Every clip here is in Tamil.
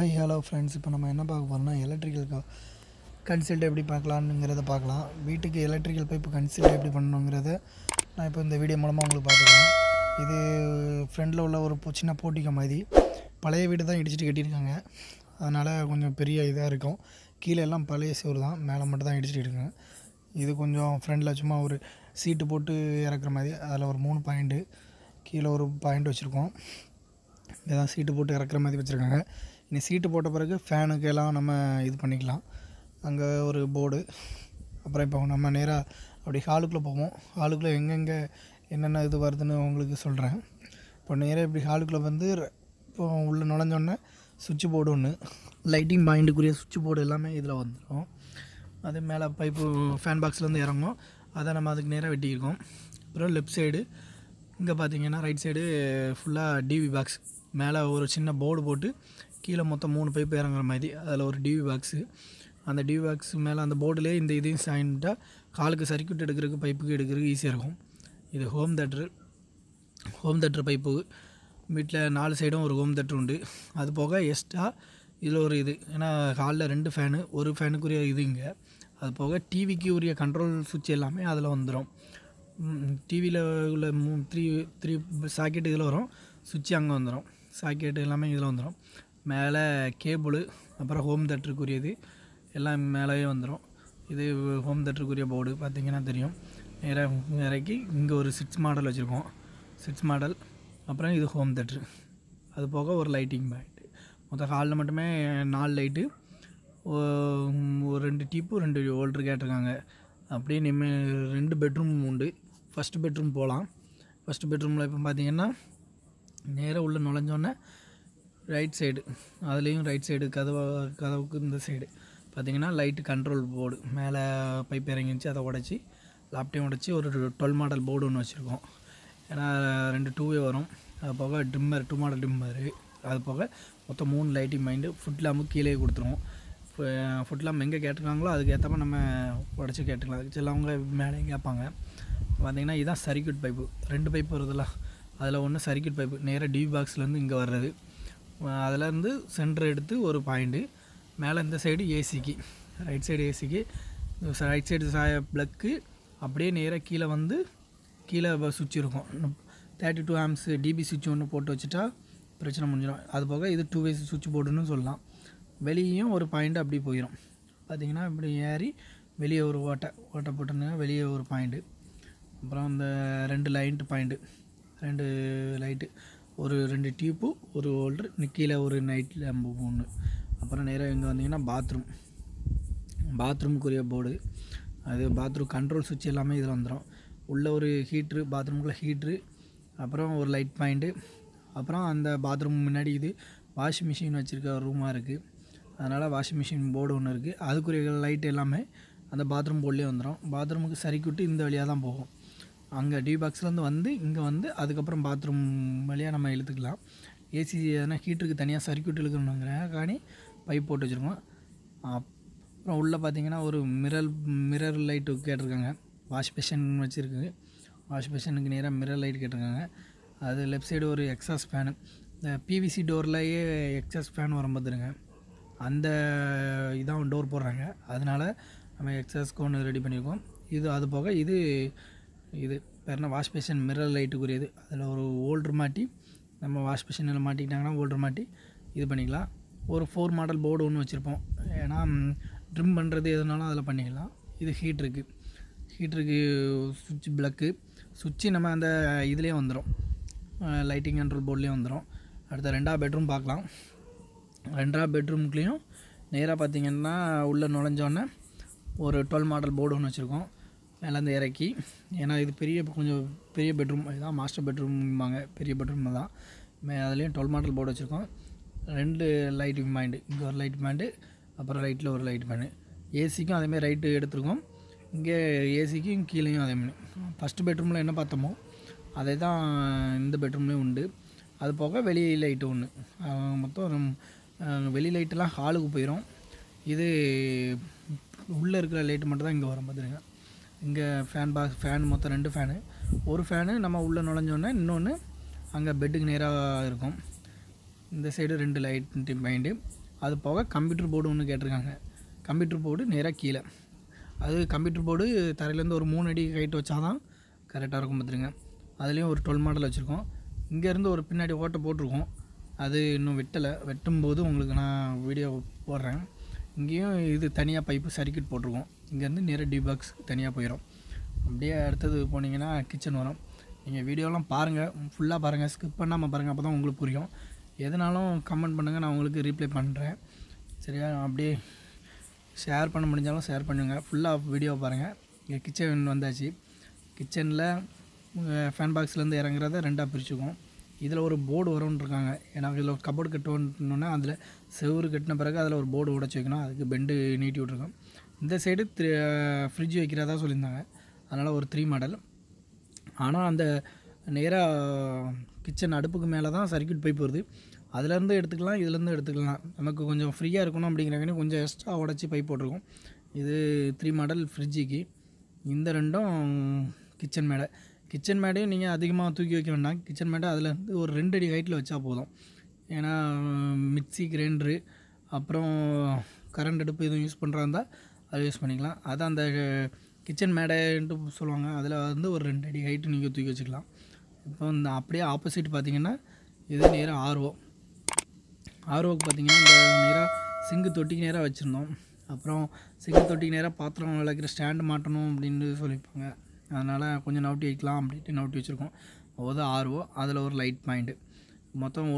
Hi hello friends, இப்போ நம்ம என்ன பார்க்க போறோம்னா எலக்ட்ரிக்கல் கன்சல்ட் எப்படி பார்க்கலாம்ங்கறத பார்க்கலாம். வீட்டுக்கு எலக்ட்ரிக்கல் பைப் கன்சல்ட் எப்படி பண்ணனும்ங்கறத நான் இப்போ இந்த வீடியோ மூலமா உங்களுக்கு பாத்துறேன். இது ஃப்ரண்ட்ல உள்ள ஒரு சின்ன போர்டிகோ மாதிரி பழைய வீடு தான் இடிச்சிட்டு கட்டிருக்காங்க. அதனால கொஞ்சம் பெரிய இதா இருக்கும். கீழ எல்லாம் பழைய சுவர் தான், மேல மட்டும் தான் இடிச்சிட்டு இருக்காங்க. இது கொஞ்சம் ஃப்ரண்ட்ல சும்மா ஒரு சீட் போட்டு இறக்குற மாதிரி, அதல ஒரு 3 பாயிண்ட் கீழ ஒரு பாயிண்ட் வச்சிருக்கோம். இதான் சீட் போட்டு இறக்குற மாதிரி வச்சிருக்காங்க. இன்னி சீட் போட்ட பிறகு ஃபேனுக்கு எல்லாம் நம்ம இது பண்ணிக்கலாம். அங்க ஒரு போர்டு. அப்புறம் இப்போ நம்ம நேரா அப்படியே ஹாலுக்குள்ள போவோம். ஹாலுக்குள்ள எங்கங்க என்னென்ன இது வருதுன்னு உங்களுக்கு சொல்றேன். இப்போ நேரா இப்படி ஹாலுக்குள்ள வந்து உள்ள நுழைஞ்ச உடனே சுவிட்ச் போர்டு ஒன்னு, லைட்டிங் பாயிண்ட் குரிய சுவிட்ச் போர்டு எல்லாமே இதல வந்துரும். அதே மேல பைப்பு ஃபேன் பாக்ஸ்ல இருந்து இறங்கும். அத நம்ம அதுக்கு நேரா வெட்டி இருக்கோம். அப்புறம் லெஃப்ட் சைடு இங்க பாத்தீங்கன்னா ரைட் சைடு ஃபுல்லா டிவி பாக்ஸ். மேல ஒரு சின்ன போர்டு போட்டு கீழ மொத்தம் 3 பைப் இறங்குற மாதிரி, அதல ஒரு டிவி பாக்ஸ். அந்த டிவி பாக்ஸ் மேல அந்த போர்டுலயே இந்த இதையும் சாயின்ட்டா காலுக்கு சர்க்யூட் எடுக்கிறதுக்கு பைப்புக்கு எடுக்கிறதுக்கு ஈஸியா இருக்கும். இது ஹோம் தியேட்டர் பைப்பு. வீட்ல 4 சைடும் ஒரு ஹோம் தியேட்டர் உண்டு. அது போக எஸ்டா இதுல ஒரு இது, ஏனா ஹால்ல 2 ஃபேன், ஒரு ஃபேனுக்குரிய இதுங்க. அது போக டிவிக்கு உரிய கண்ட்ரோல் சுவிட்ச் எல்லாமே அதல வந்துரும். டிவில உள்ள 3 சாக்கெட் இதல வரும், சுவிட்ச் அங்க வந்துரும், சாக்கெட் எல்லாமே இதல வந்துரும். மேலே கேபிள், அப்புறம் ஹோம் தியேட்டருக்குரியது எல்லாம் மேலயே வந்துரும். இது ஹோம் தியேட்டருக்குரிய போர்டு பாத்தீங்கன்னா தெரியும். நேராக்கி இங்க ஒரு 6 மாடல் வச்சிருக்கோம், 6 மாடல். அப்புறம் இது ஹோம் தியேட்டர். அது போக ஒரு லைட்டிங் பாயிண்ட். மொத்தம் ஹால்ல மட்டுமே 4 லைட், ஒரு 2 டிப்பு 2 வோல்ட் கேட்டிருக்காங்க. அப்படியே நம்ம 2 பெட்ரூம் உண்டு. ஃபர்ஸ்ட் பெட்ரூம் போலாம். ஃபர்ஸ்ட் பெட்ரூம்ல இப்போ பாத்தீங்கன்னா நேரா உள்ள நுழைஞ்ச உடனே ரைட் சைடு, அதுலயும் ரைட் சைடு கதவுக்கு இந்த சைடு பாத்தீங்கன்னா லைட் கண்ட்ரோல் போர்டு. மேல பைப் இறங்கிச்சு, அத உடைச்சி லாப்டாப் உடைச்சி ஒரு 12 மாடல் போர்டு ஒன்னு வச்சிருக்கோம். ஏனா 2 2வே வரும். அது போக டிம்மர் 2 மாடல் டிம்மர். அது போக மொத்தம் 3 லைட்டிங் பாயிண்ட். ஃபுட் லாம்ப் கீழே கொடுத்துருவோம். ஃபுட் லாம்ப் எங்கே கேட்டிருக்காங்களோ அதுக்கு ஏற்ற மாதிரி நம்ம உடச்சி கேட்டுக்கலாம். ஆக்சுவலாக அவங்க மேலேயும் கேட்பாங்க. பார்த்தீங்கன்னா இதுதான் சர்க்யூட் பைப்பு. 2 பைப்பு வருதுல்ல, அதில் ஒன்று சர்க்யூட் பைப்பு நேராக டிவி பாக்ஸ்லேருந்து இங்கே வர்றது. அதிலேருந்து சென்டர் எடுத்து ஒரு பாயிண்ட்டு. மேலே இந்த சைடு ஏசிக்கு, ரைட் சைடு ஏசிக்கு, ரைட் சைடு ப்ளக்கு. அப்படியே நேராக கீழே வந்து கீழே சுவிட்ச் இருக்கும். 32 ஆம்ஸ் டிபி சுவிட்ச் ஒன்று போட்டு வச்சுட்டா பிரச்சனை முடிஞ்சிடும். அது போக இது 2-வே சுவிட்ச் போர்டுன்னு சொல்லலாம். வெளியேயும் ஒரு பாயிண்ட் அப்படி போயிடும். பார்த்தீங்கன்னா இப்படி ஏறி வெளியே ஒரு ஓட்டை போட்டுருந்தா வெளியே ஒரு பாயிண்ட். அப்புறம் அந்த 2 லைட் பாயிண்ட், 2 லைட்டு, ஒரு 2 டியூப்பு, ஒரு ஹோல்டர், கீழே ஒரு நைட் லேம்பு 1. அப்புறம் நேராக இங்கே வந்தீங்கன்னா பாத்ரூம்க்குரிய போர்டு. அது பாத்ரூம் கண்ட்ரோல் சுவிட்ச் எல்லாமே இதில் வந்துடும். உள்ள ஒரு ஹீட்ரு, பாத்ரூம்குள்ளே ஹீட்ரு. அப்புறம் ஒரு லைட் பாயிண்ட்டு. அப்புறம் அந்த பாத்ரூம் முன்னாடி இது வாஷிங் மிஷின் வச்சுருக்க ரூமாக இருக்குது. அதனால் வாஷிங் மிஷின் போர்டு ஒன்று இருக்குது. அதுக்குரிய லைட் எல்லாமே அந்த பாத்ரூம் போர்ட்லேயே வந்துடும். பாத்ரூமுக்கு சர்க்யூட்டு இந்த வழியாக தான் போகும். அங்கே டிவி பாக்ஸ்லேருந்து வந்து இங்கே வந்து அதுக்கப்புறம் பாத்ரூம் வழியாக நம்ம இழுத்துக்கலாம். ஏசி எதனா ஹீட்டருக்கு தனியாக சர்க்யூட் இழுக்கணுங்கிற காணி பைப் போட்டு வச்சுருக்கோம். அப்புறம் உள்ளே பார்த்தீங்கன்னா ஒரு மிரர் லைட்டு கேட்டிருக்காங்க. வாஷ் பேஷன் வச்சுருக்கு. வாஷ் பேஷனுக்கு நேராக மிரர் லைட் கேட்டிருக்காங்க. அது லெஃப்ட் சைடு ஒரு எக்ஸாஸ் ஃபேனு. இந்த பிவிசி டோர்லேயே எக்ஸாஸ் ஃபேன் வரும் பார்த்துருங்க. அந்த இதான் டோர் போடுறாங்க. அதனால நம்ம எக்ஸாஸ்க்கு ஒன்று ரெடி பண்ணியிருக்கோம். இது அது போக இது வேறுனா வாஷ் பேஷன் மிரர் லைட்டுக்குரியது. அதில் ஒரு ஹோல்டர் மாட்டி நம்ம வாஷ் பேஷனில் மாட்டிக்கிட்டாங்கன்னா ஹோல்டர் மாட்டி இது பண்ணிக்கலாம். ஒரு 4 மாடல் போர்டு ஒன்று வச்சுருப்போம். ஏன்னா ட்ரிம் பண்ணுறது எதுனாலும் அதில் பண்ணிக்கலாம். இது ஹீட்ருக்கு சுவிட்ச் பிளக்கு. சுவிட்சு நம்ம அந்த இதுலேயே வந்துடும், லைட்டிங் கண்ட்ரோல் போர்ட்லேயே வந்துடும். அடுத்த 2வது பெட்ரூம் பார்க்கலாம். 2வது பெட்ரூம்க்குலேயும் நேராக பார்த்தீங்கன்னா உள்ளே நுழைஞ்சோடனே ஒரு 12 மாடல் போர்டு ஒன்று வச்சுருக்கோம். மேலேருந்து இறக்கி, ஏன்னா இது கொஞ்சம் பெரிய பெட்ரூம். இதுதான் மாஸ்டர் பெட்ரூம்பாங்க, பெரிய பெட்ரூம் தான். அதுலேயும் 12 மாடல் போர்டு வச்சுருக்கோம். 2 லைட்டிங் பாயிண்ட், இங்கே ஒரு லைட் பாயிண்ட், அப்புறம் ரைட்டில் ஒரு லைட் பாயிண்ட். ஏசிக்கும் அதேமாதிரி ரைட்டு எடுத்துருக்கோம். இங்கே ஏசிக்கும் கீழேயும் அதேமாதிரி. ஃபஸ்ட்டு பெட்ரூமில் என்ன பார்த்தோமோ அதே தான் இந்த பெட்ரூம்லேயும் உண்டு. அது போக வெளி லைட்டு ஒன்று. மொத்தம் வெளி லைட்டெல்லாம் ஹாலுக்கு போயிடும். இது உள்ளே இருக்கிற லைட்டு மட்டும் தான் இங்கே வரும் பார்த்துருங்க. இங்கே ஃபேன் மொத்தம் 2 ஃபேனு. ஒரு ஃபேனு நம்ம உள்ளே நுழைஞ்சோடனே இன்னொன்று அங்கே பெட்டுக்கு நேராக இருக்கும். இந்த சைடு 2 லைட் பாயிண்ட்டு. அது போக கம்ப்யூட்டர் போர்டு ஒன்று கேட்டிருக்காங்க. கம்ப்யூட்டர் போர்டு நேராக கீழே, அது கம்ப்யூட்டர் போர்டு தரையிலேருந்து ஒரு 3 அடி ஹைட் வச்சா தான் கரெக்டாக இருக்கும் பார்த்துருங்க. அதுலேயும் ஒரு 12 மாடல் வச்சுருக்கோம். இங்கேருந்து ஒரு பின்னாடி ஓட்டை போட்டிருக்கோம், அது இன்னும் வெட்டலை. வெட்டும்போது உங்களுக்கு நான் வீடியோ போடுறேன். இங்கேயும் இது தனியாக பைப்பு சர்க்கியூட் போட்டிருக்கோம். இங்கேருந்து நேராக டிபாக்ஸ் தனியாக போயிடும். அப்படியே அடுத்தது போனீங்கன்னா கிச்சன் வரும். நீங்கள் வீடியோலாம் பாருங்கள், ஃபுல்லாக பாருங்கள், ஸ்கிப் பண்ணாமல் பாருங்கள், அப்போ தான் உங்களுக்கு புரியும். எதுனாலும் கமெண்ட் பண்ணுங்கள், நான் உங்களுக்கு ரீப்ளை பண்ணுறேன். சரியா? அப்படியே ஷேர் பண்ண முடிஞ்சாலும் ஷேர் பண்ணுங்கள், ஃபுல்லாக வீடியோ பாருங்கள். இங்கே கிச்சன் வந்தாச்சு. கிச்சனில் ஃபேன் பாக்ஸ்லேருந்து இறங்குறத ரெண்டாக பிரிச்சுக்கும். இதில் ஒரு போர்டு வரும்னு இருக்காங்க. ஏன்னா இதில் ஒரு கபோர்டு கட்டணுன்னா அதில் செவுறு கட்டின பிறகு அதில் ஒரு போர்டு உடச்சி வைக்கணும். அதுக்கு பெண்டு நீட்டி விட்ருக்கோம். இந்த சைடு ஃப்ரிட்ஜ் வைக்கிறதா சொல்லியிருந்தாங்க. அதனால் ஒரு 3 மாடல். ஆனால் அந்த நேராக கிச்சன் அடுப்புக்கு மேலே தான் சர்க்கியூட் பைப் வருது. அதுலேருந்து எடுத்துக்கலாம், இதுலேருந்து எடுத்துக்கலாம். நமக்கு கொஞ்சம் ஃப்ரீயாக இருக்கணும் அப்படிங்கிறவங்க கொஞ்சம் எக்ஸ்ட்ரா உடச்சி பைப் போட்டிருக்கோம். இது 3 மாடல் ஃப்ரிட்ஜுக்கு. இந்த ரெண்டும் கிச்சன் மேடை. கிச்சன் மேடையும் நீங்கள் அதிகமாக தூக்கி வைக்க வேண்டாம். கிச்சன் மேடை அதில் வந்து ஒரு 2 அடி ஹைட்டில் வச்சா போதும். ஏன்னா மிக்சி, கிரைண்டரு, அப்புறம் கரண்ட் அடுப்பு எதுவும் யூஸ் பண்ணுறா இருந்தால் அதை யூஸ் பண்ணிக்கலாம். அது அந்த கிச்சன் மேடைன்ட்டு சொல்லுவாங்க. அதில் வந்து ஒரு 2 அடி ஹைட்டு நீங்கள் தூக்கி வச்சுக்கலாம். இப்போ இந்த அப்படியே ஆப்போசிட் பார்த்திங்கன்னா இது நேராக ஆர்ஓ. ஆர்ஓக்கு பார்த்திங்கன்னா இந்த நேராக சிங்கு தொட்டிக்கு நேராக வச்சுருந்தோம். அப்புறம் சிங்கு தொட்டிக்கு நேராக பாத்திரம் விளக்கிற ஸ்டாண்டு மாட்டணும் அப்படின்னு சொல்லியிருப்பாங்க. அதனால் கொஞ்சம் நவுட்டி வைக்கலாம் அப்படின்ட்டு நவுட்டி வச்சுருக்கோம். அது ஆர்ஓ. அதில் ஒரு லைட் பாயிண்ட்டு, மொத்தம்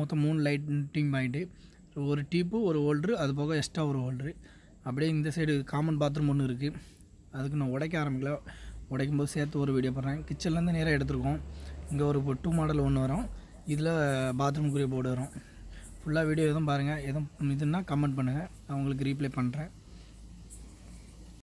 3 லைட்டிங் பாயிண்ட்டு. ஒரு டீப்பு, ஒரு ஹோல்ட்ரு, அது போக எக்ஸ்ட்ரா ஒரு ஹோல்ட்ரு. அப்படியே இந்த சைடு காமன் பாத்ரூம் ஒன்று இருக்குது. அதுக்கு நான் உடைக்க ஆரம்பிக்கல, உடைக்கும்போது சேர்த்து ஒரு வீடியோ போடுறேன். கிச்சன்லேருந்து நேராக எடுத்துருக்கோம். இங்கே ஒரு 2 மாடல் ஒன்று வரும். இதில் பாத்ரூம்க்குரிய போர்டு வரும். ஃபுல்லாக வீடியோ எதுவும் பாருங்கள். எதுவும் இதுன்னா கமெண்ட் பண்ணுங்கள், நான் உங்களுக்கு ரீப்ளை பண்ணுறேன்.